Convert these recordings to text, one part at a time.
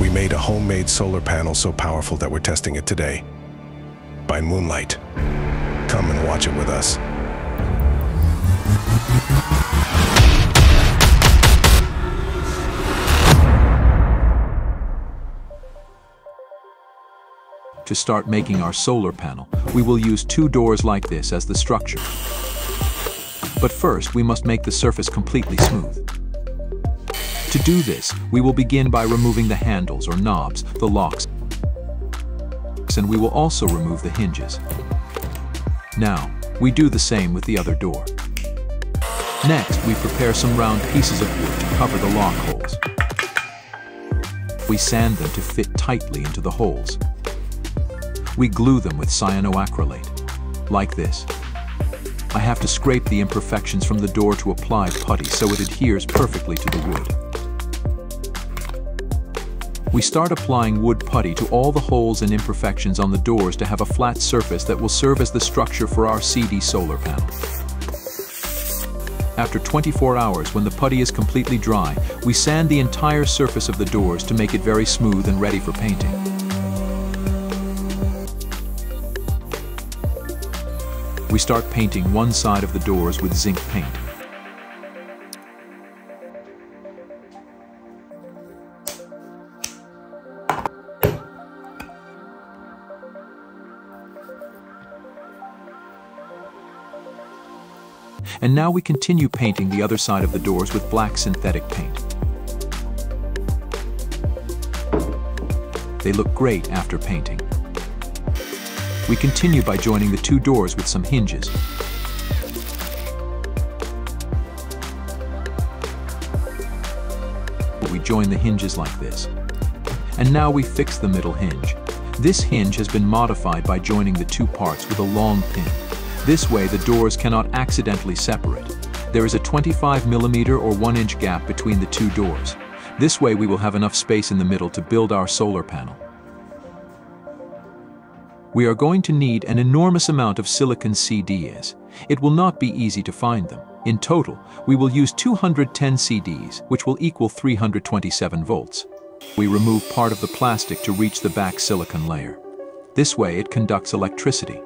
We made a homemade solar panel so powerful that we're testing it today, by moonlight. Come and watch it with us. To start making our solar panel, we will use two doors like this as the structure. But first, we must make the surface completely smooth. To do this, we will begin by removing the handles or knobs, the locks, and we will also remove the hinges. Now, we do the same with the other door. Next, we prepare some round pieces of wood to cover the lock holes. We sand them to fit tightly into the holes. We glue them with cyanoacrylate, like this. I have to scrape the imperfections from the door to apply putty so it adheres perfectly to the wood. We start applying wood putty to all the holes and imperfections on the doors to have a flat surface that will serve as the structure for our CD solar panel. After 24 hours, when the putty is completely dry, we sand the entire surface of the doors to make it very smooth and ready for painting. We start painting one side of the doors with zinc paint. And now we continue painting the other side of the doors with black synthetic paint. They look great after painting. We continue by joining the two doors with some hinges. We join the hinges like this. And now we fix the middle hinge. This hinge has been modified by joining the two parts with a long pin. This way, the doors cannot accidentally separate. There is a 25mm or 1-inch gap between the two doors. This way, we will have enough space in the middle to build our solar panel. We are going to need an enormous amount of silicon CDs. It will not be easy to find them. In total, we will use 210 CDs, which will equal 327 volts. We remove part of the plastic to reach the back silicon layer. This way, it conducts electricity.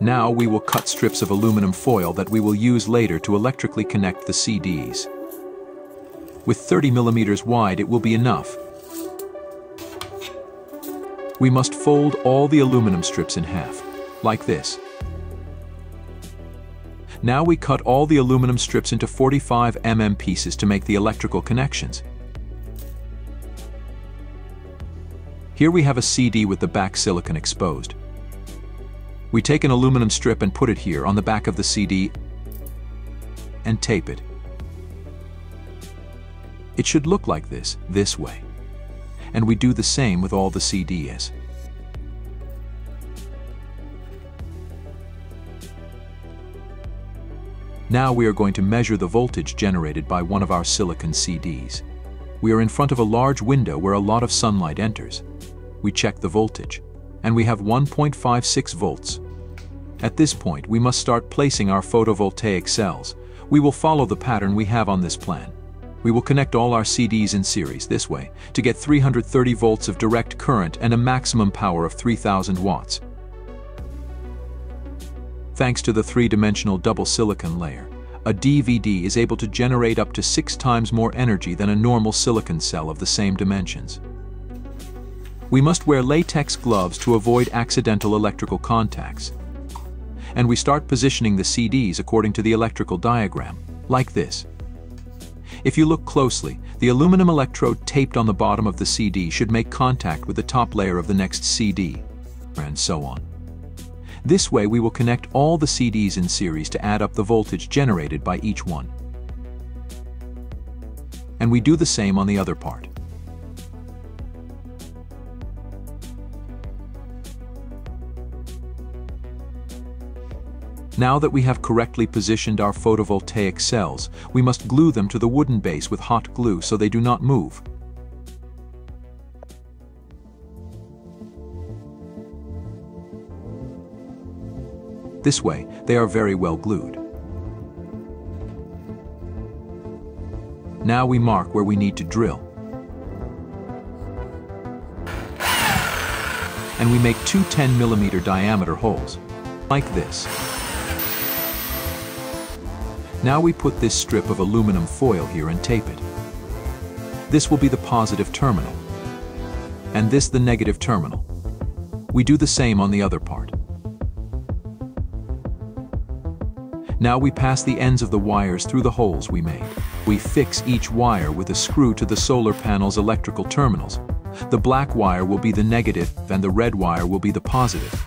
Now we will cut strips of aluminum foil that we will use later to electrically connect the CDs. With 30mm wide, it will be enough. We must fold all the aluminum strips in half, like this. Now we cut all the aluminum strips into 45mm pieces to make the electrical connections. Here we have a CD with the back silicon exposed. We take an aluminum strip and put it here on the back of the CD and tape it. It should look like this, this way. And we do the same with all the CDs. Now we are going to measure the voltage generated by one of our silicon CDs. We are in front of a large window where a lot of sunlight enters. We check the voltage, and we have 1.56 volts. At this point, we must start placing our photovoltaic cells. We will follow the pattern we have on this plan. We will connect all our CDs in series this way to get 330 volts of direct current and a maximum power of 3000 watts. Thanks to the three-dimensional double silicon layer, a DVD is able to generate up to 6 times more energy than a normal silicon cell of the same dimensions. We must wear latex gloves to avoid accidental electrical contacts. And we start positioning the CDs according to the electrical diagram, like this. If you look closely, the aluminum electrode taped on the bottom of the CD should make contact with the top layer of the next CD, and so on. This way we will connect all the CDs in series to add up the voltage generated by each one. And we do the same on the other part. Now that we have correctly positioned our photovoltaic cells, we must glue them to the wooden base with hot glue so they do not move. This way, they are very well glued. Now we mark where we need to drill. And we make two 10mm diameter holes, like this. Now we put this strip of aluminum foil here and tape it. This will be the positive terminal, and this the negative terminal. We do the same on the other part. Now we pass the ends of the wires through the holes we made. We fix each wire with a screw to the solar panel's electrical terminals. The black wire will be the negative, and the red wire will be the positive.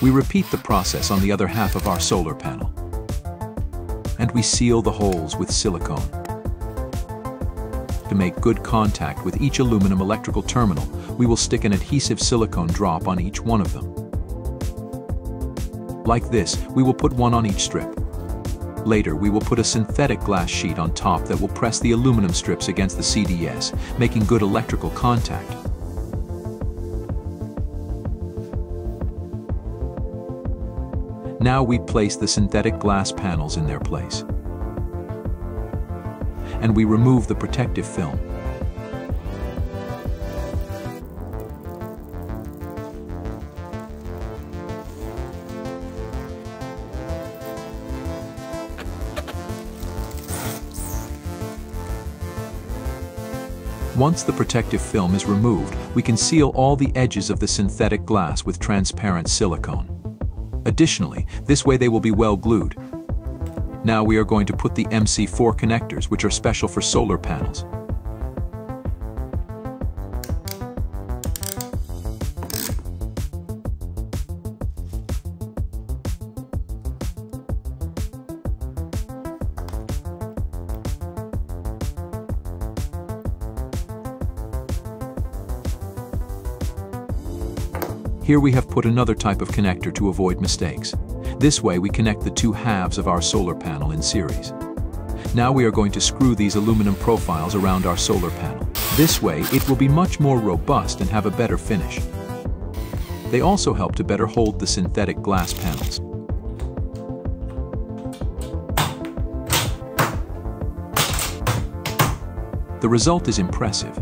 We repeat the process on the other half of our solar panel. And we seal the holes with silicone to make good contact with each aluminum electrical terminal. We will stick an adhesive silicone drop on each one of them. Like this, we will put one on each strip. Later, we will put a synthetic glass sheet on top that will press the aluminum strips against the CDS, making good electrical contact. Now we place the synthetic glass panels in their place. And we remove the protective film. Once the protective film is removed, we can seal all the edges of the synthetic glass with transparent silicone. Additionally, this way they will be well glued. Now we are going to put the MC4 connectors, which are special for solar panels. Here we have put another type of connector to avoid mistakes. This way we connect the two halves of our solar panel in series. Now we are going to screw these aluminum profiles around our solar panel. This way it will be much more robust and have a better finish. They also help to better hold the synthetic glass panels. The result is impressive.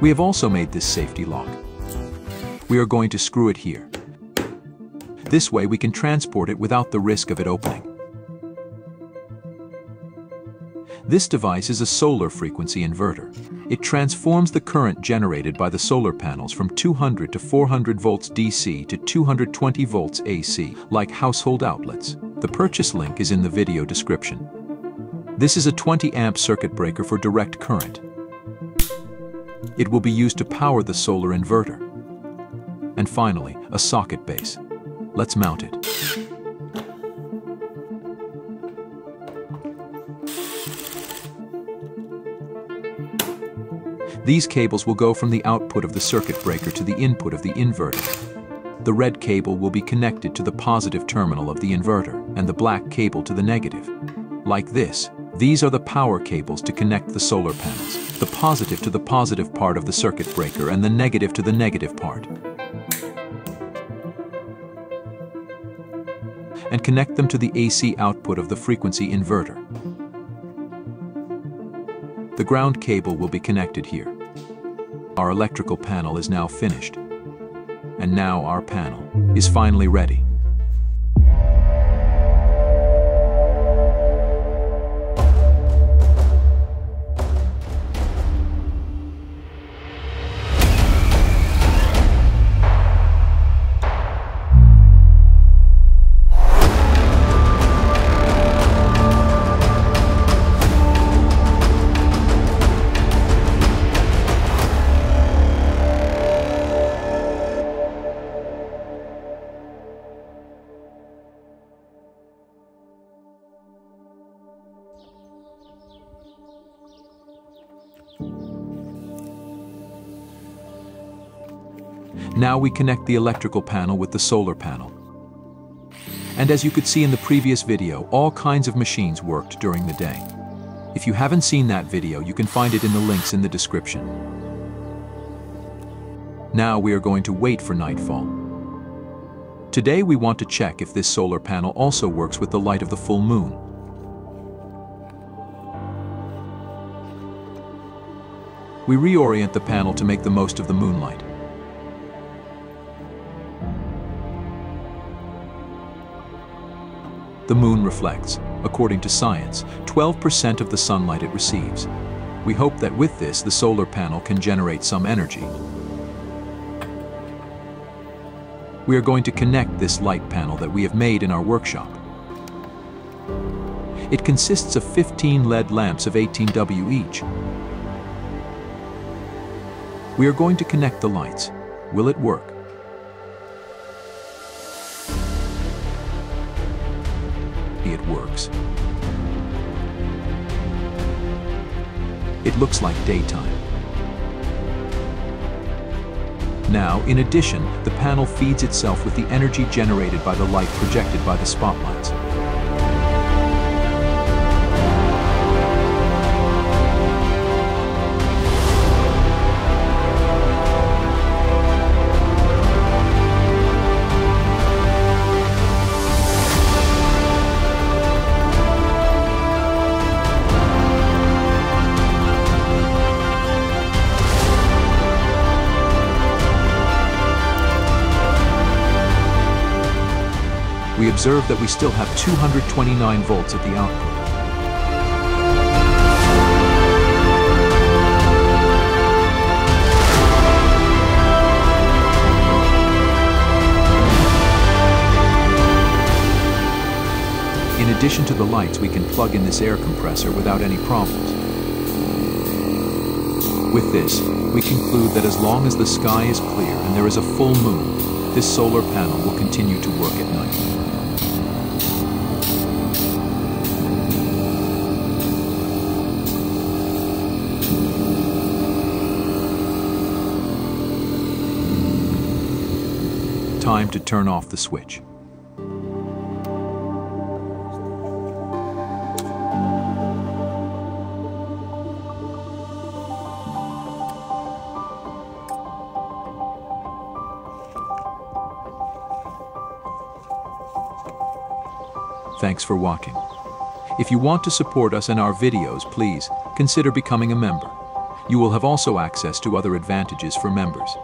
We have also made this safety lock. We are going to screw it here. This way we can transport it without the risk of it opening. This device is a solar frequency inverter. It transforms the current generated by the solar panels from 200 to 400 volts DC to 220 volts AC, like household outlets. The purchase link is in the video description. This is a 20-amp circuit breaker for direct current. It will be used to power the solar inverter. And finally, a socket base. Let's mount it. These cables will go from the output of the circuit breaker to the input of the inverter. The red cable will be connected to the positive terminal of the inverter, and the black cable to the negative. Like this, these are the power cables to connect the solar panels, the positive to the positive part of the circuit breaker and the negative to the negative part. And connect them to the AC output of the frequency inverter. The ground cable will be connected here. Our electrical panel is now finished. And now our panel is finally ready. Now we connect the electrical panel with the solar panel. And as you could see in the previous video, all kinds of machines worked during the day. If you haven't seen that video, you can find it in the links in the description. Now we are going to wait for nightfall. Today we want to check if this solar panel also works with the light of the full moon. we reorient the panel to make the most of the moonlight. The moon reflects, according to science, 12% of the sunlight it receives. We hope that with this, the solar panel can generate some energy. We are going to connect this light panel that we have made in our workshop. It consists of 15 LED lamps of 18W each. We are going to connect the lights. Will it work? It works. It looks like daytime. Now, in addition, the panel feeds itself with the energy generated by the light projected by the spotlights. We observe that we still have 229 volts at the output. In addition to the lights, we can plug in this air compressor without any problems. With this, we conclude that as long as the sky is clear and there is a full moon, this solar panel will continue to work at night. Time to turn off the switch. Thanks for watching. If you want to support us in our videos, please consider becoming a member. You will have also access to other advantages for members.